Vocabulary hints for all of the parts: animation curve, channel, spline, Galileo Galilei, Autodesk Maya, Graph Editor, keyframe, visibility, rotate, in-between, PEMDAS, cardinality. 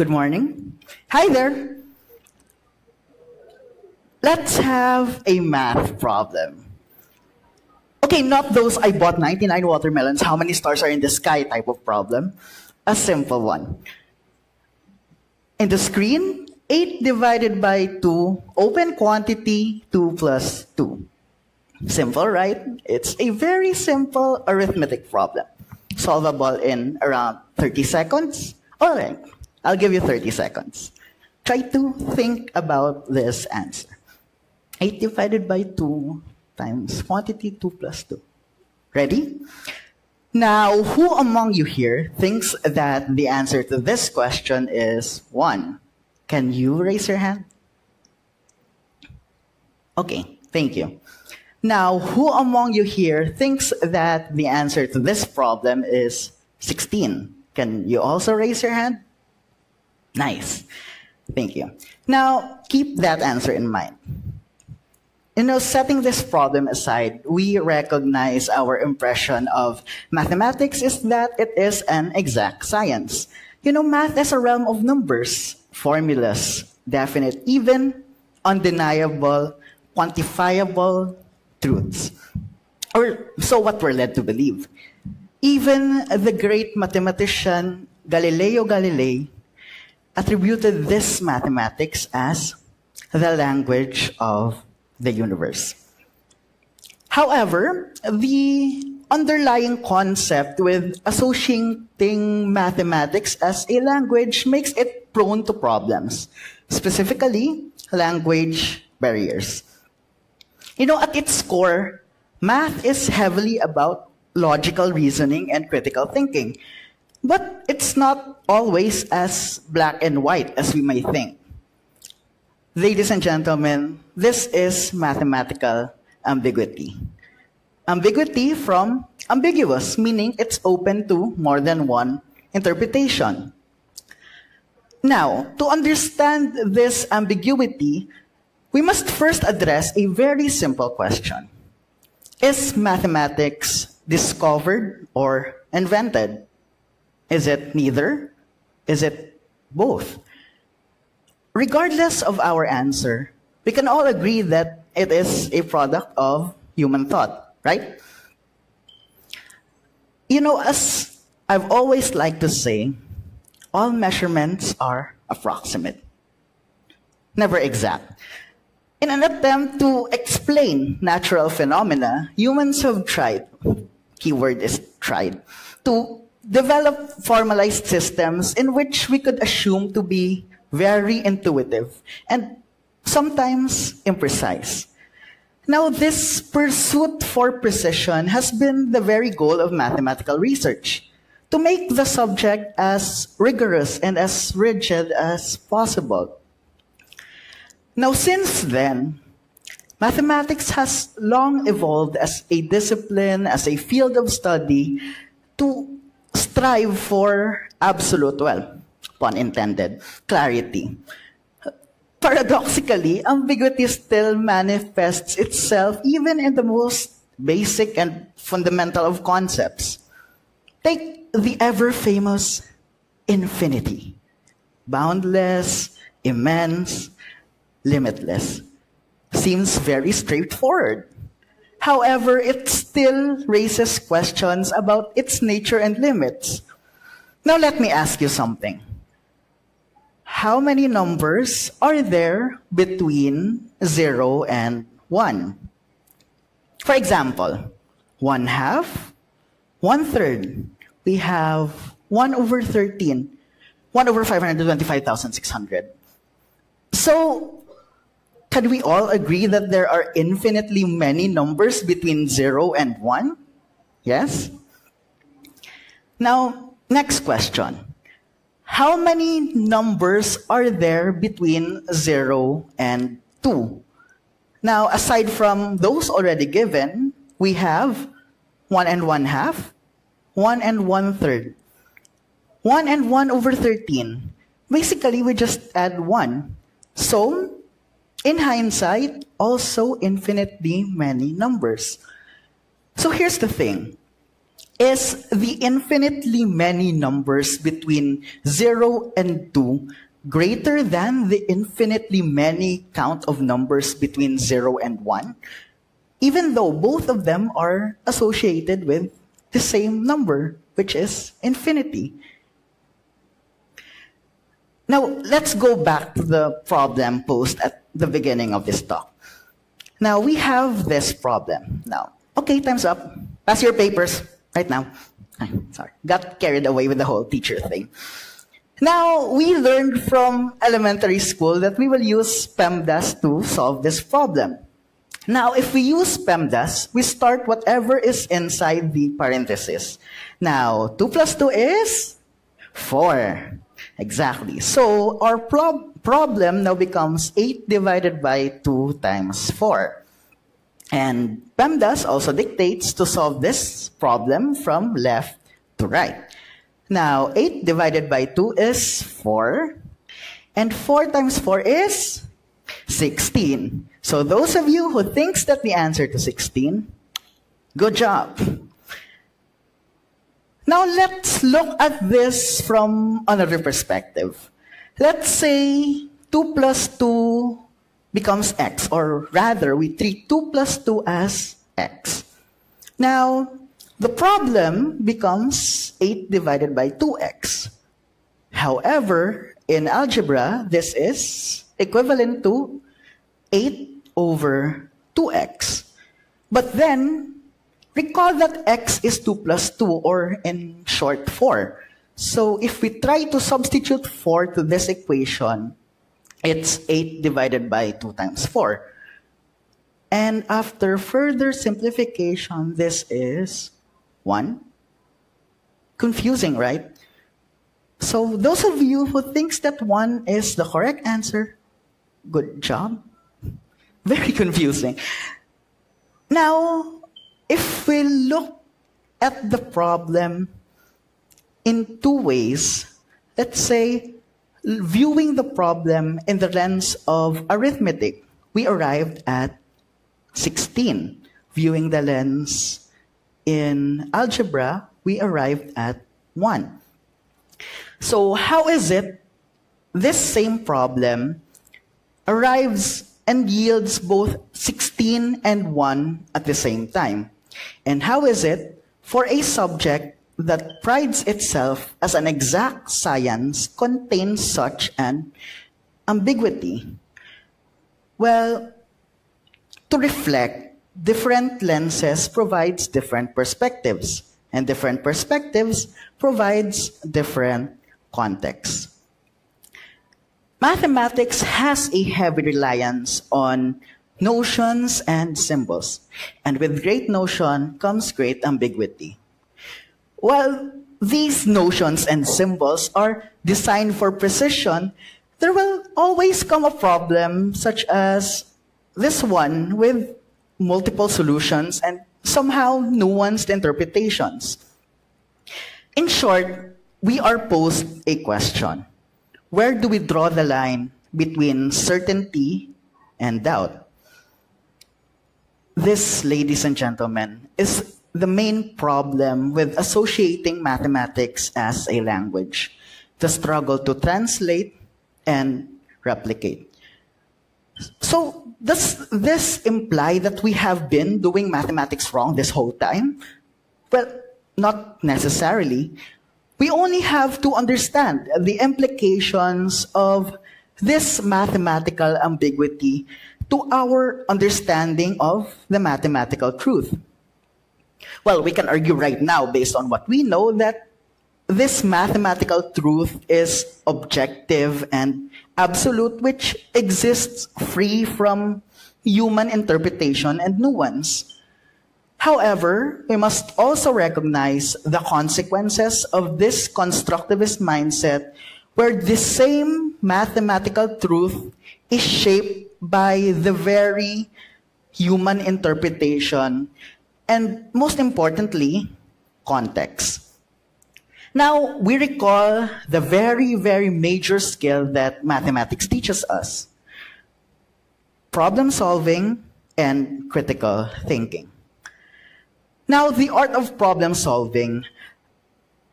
Good morning. Hi there. Let's have a math problem. Okay, not those I bought 99 watermelons, how many stars are in the sky type of problem. A simple one. In the screen, 8 divided by 2, open quantity, 2 plus 2. Simple, right? It's a very simple arithmetic problem. Solvable in around 30 seconds. All right, I'll give you 30 seconds. Try to think about this answer. 8 divided by 2 times quantity 2 plus 2. Ready? Now, who among you here thinks that the answer to this question is 1? Can you raise your hand? Okay, thank you. Now, who among you here thinks that the answer to this problem is 16? Can you also raise your hand? Nice. Thank you. Now, keep that answer in mind. You know, setting this problem aside, we recognize our impression of mathematics is that it is an exact science. You know, math is a realm of numbers, formulas, definite, even undeniable, quantifiable truths. Or so what we're led to believe. Even the great mathematician Galileo Galilei attributed this mathematics as the language of the universe. However, the underlying concept with associating mathematics as a language makes it prone to problems, specifically language barriers. You know, at its core, math is heavily about logical reasoning and critical thinking. But it's not always as black and white as we may think. Ladies and gentlemen, this is mathematical ambiguity. Ambiguity from ambiguous, meaning it's open to more than one interpretation. Now, to understand this ambiguity, we must first address a very simple question. Is mathematics discovered or invented? Is it neither? Is it both? Regardless of our answer, we can all agree that it is a product of human thought, right? You know, as I've always liked to say, all measurements are approximate, never exact. In an attempt to explain natural phenomena, humans have tried, keyword is tried, to develop formalized systems in which we could assume to be very intuitive and sometimes imprecise. Now, this pursuit for precision has been the very goal of mathematical research, to make the subject as rigorous and as rigid as possible. Now, since then, mathematics has long evolved as a discipline, as a field of study, to strive for absolute, well, pun intended, clarity. Paradoxically, ambiguity still manifests itself even in the most basic and fundamental of concepts. Take the ever-famous infinity. Boundless, immense, limitless. Seems very straightforward. However, it still raises questions about its nature and limits. Now let me ask you something. How many numbers are there between 0 and 1? For example, 1/2, 1/3. We have 1 over 13, 1 over 525,600. So, can we all agree that there are infinitely many numbers between 0 and 1? Yes? Now, next question. How many numbers are there between 0 and 2? Now, aside from those already given, we have 1 1/2, 1 1/3, 1 and 1 over 13. Basically, we just add 1. So, in hindsight, also infinitely many numbers. So here's the thing. is the infinitely many numbers between 0 and 2 greater than the infinitely many count of numbers between 0 and 1, even though both of them are associated with the same number, which is infinity. Now, let's go back to the problem posed at the beginning of this talk. Now, we have this problem. Now, okay, time's up. Pass your papers right now. I'm sorry, got carried away with the whole teacher thing. Now, we learned from elementary school that we will use PEMDAS to solve this problem. Now, if we use PEMDAS, we start whatever is inside the parenthesis. Now, 2 plus 2 is 4. Exactly. So, our problem now becomes 8 divided by 2 times 4. And PEMDAS also dictates to solve this problem from left to right. Now, 8 divided by 2 is 4, and 4 times 4 is 16. So those of you who thinks that the answer to 16, good job. Now let's look at this from another perspective. Let's say 2 plus 2 becomes x, or rather we treat 2 plus 2 as x. Now, the problem becomes 8 divided by 2x. However, in algebra, this is equivalent to 8 over 2x. But then, recall that x is 2 plus 2, or in short, 4. So if we try to substitute 4 to this equation, it's 8 divided by 2 times 4. And after further simplification, this is 1. Confusing, right? So those of you who thinks that 1 is the correct answer, good job. Very confusing. Now, if we look at the problem in two ways, let's say viewing the problem in the lens of arithmetic, we arrived at 16. Viewing the lens in algebra, we arrived at 1. So how is it this same problem arrives and yields both 16 and 1 at the same time? And how is it for a subject that prides itself as an exact science contains such an ambiguity? Well, to reflect, different lenses provides different perspectives, and different perspectives provides different contexts. Mathematics has a heavy reliance on notions and symbols, and with great notion comes great ambiguity. While these notions and symbols are designed for precision, there will always come a problem such as this one with multiple solutions and somehow nuanced interpretations. In short, we are posed a question. Where do we draw the line between certainty and doubt? This, ladies and gentlemen, is the main problem with associating mathematics as a language, the struggle to translate and replicate. So, does this imply that we have been doing mathematics wrong this whole time? Well, not necessarily. We only have to understand the implications of this mathematical ambiguity to our understanding of the mathematical truth. Well, we can argue right now, based on what we know, that this mathematical truth is objective and absolute, which exists free from human interpretation and nuance. However, we must also recognize the consequences of this constructivist mindset, where this same mathematical truth is shaped by the very human interpretation and, most importantly, context. Now, we recall the very, very major skill that mathematics teaches us: problem solving and critical thinking. Now, the art of problem solving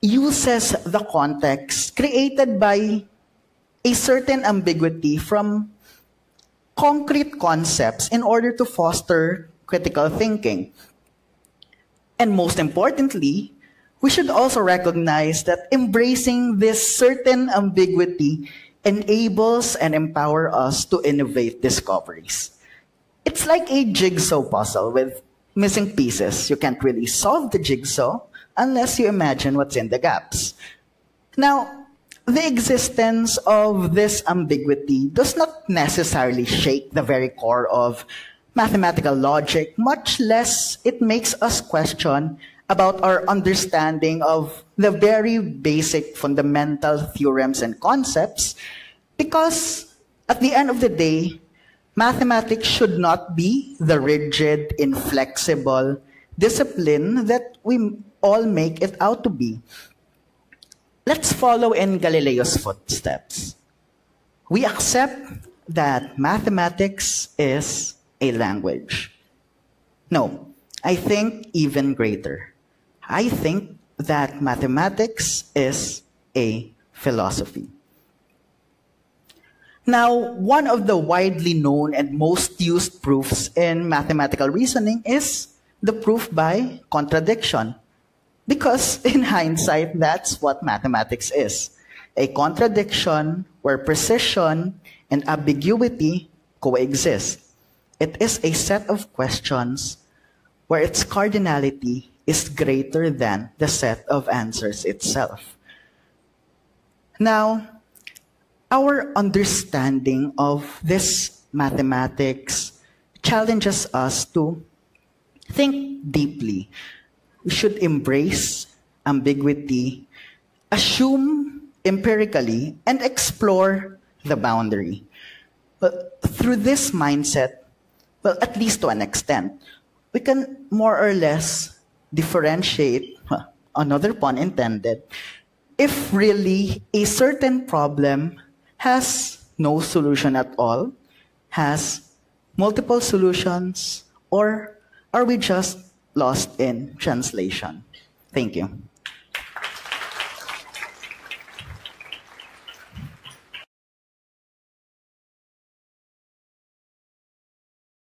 uses the context created by a certain ambiguity from concrete concepts in order to foster critical thinking. And most importantly, we should also recognize that embracing this certain ambiguity enables and empowers us to innovate discoveries. It's like a jigsaw puzzle with missing pieces. You can't really solve the jigsaw unless you imagine what's in the gaps. Now, the existence of this ambiguity does not necessarily shake the very core of mathematical logic, much less it makes us question about our understanding of the very basic fundamental theorems and concepts, because at the end of the day, mathematics should not be the rigid, inflexible discipline that we all make it out to be. Let's follow in Galileo's footsteps. We accept that mathematics is a language. No, I think even greater. I think that mathematics is a philosophy. Now, one of the widely known and most used proofs in mathematical reasoning is the proof by contradiction. Because in hindsight, that's what mathematics is. A contradiction where precision and ambiguity coexist. It is a set of questions where its cardinality is greater than the set of answers itself. Now, our understanding of this mathematics challenges us to think deeply. We should embrace ambiguity, assume empirically, and explore the boundary. But through this mindset, well, at least to an extent, we can more or less differentiate, another pun intended, if really a certain problem has no solution at all, has multiple solutions, or are we just lost in translation. Thank you.